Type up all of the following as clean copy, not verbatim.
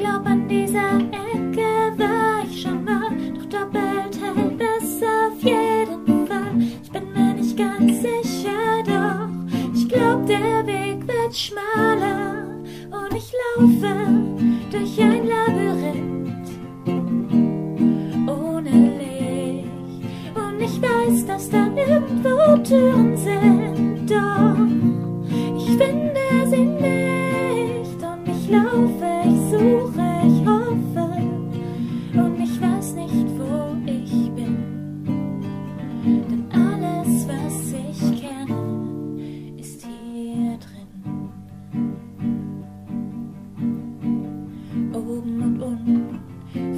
glaub an dieser Ecke war ich schon mal, doch doppelt hält bis auf jeden Fall. Ich bin mir nicht ganz sicher, doch ich glaub, der Weg wird schmaler und ich laufe durch ein Labyrinth ohne Licht. Und ich weiß, dass da irgendwo Türen sind, doch ich finde sie nicht. Und ich laufe, ich suche, ich hoffe, und ich weiß nicht, wo ich bin. Denn alles, was ich kenne, ist hier drin. Oben und unten,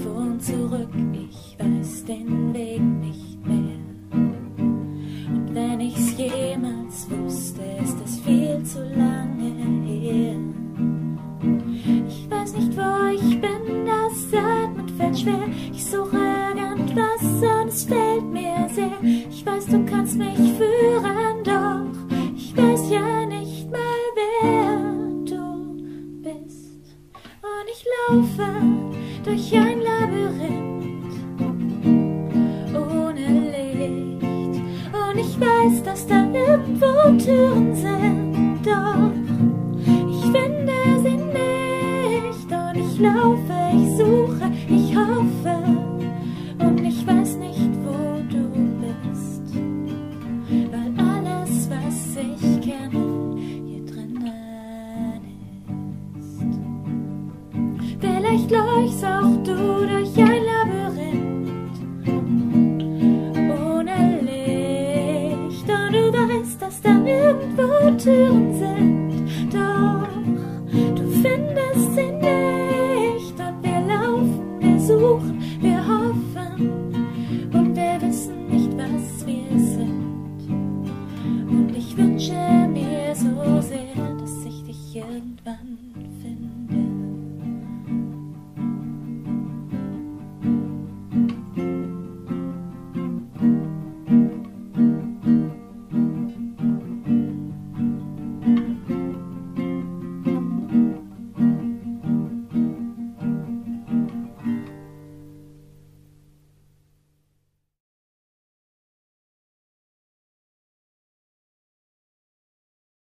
vor und zurück, ich weiß den Weg nicht mehr. Und wenn ich's jemals wusste, ist es viel zu lange her. Ich weiß nicht, wo ich bin, das Atmen fällt schwer. Ich suche irgendwas und es fehlt mir sehr. Ich weiß, du kannst mich führen, doch ich weiß ja nicht mal, wer du bist. Und ich laufe durch ein Labyrinth ohne Licht. Und ich weiß, dass da irgendwo Türen sind, doch ich finde sie nicht. Und ich laufe, ich suche, ich hoffe, und ich weiß nicht, wo du bist, weil alles, was ich kenne, hier drinnen ist. Vielleicht leuchtest auch du durch ein Labyrinth ohne Licht, und du weißt, dass da irgendwo Türen sind.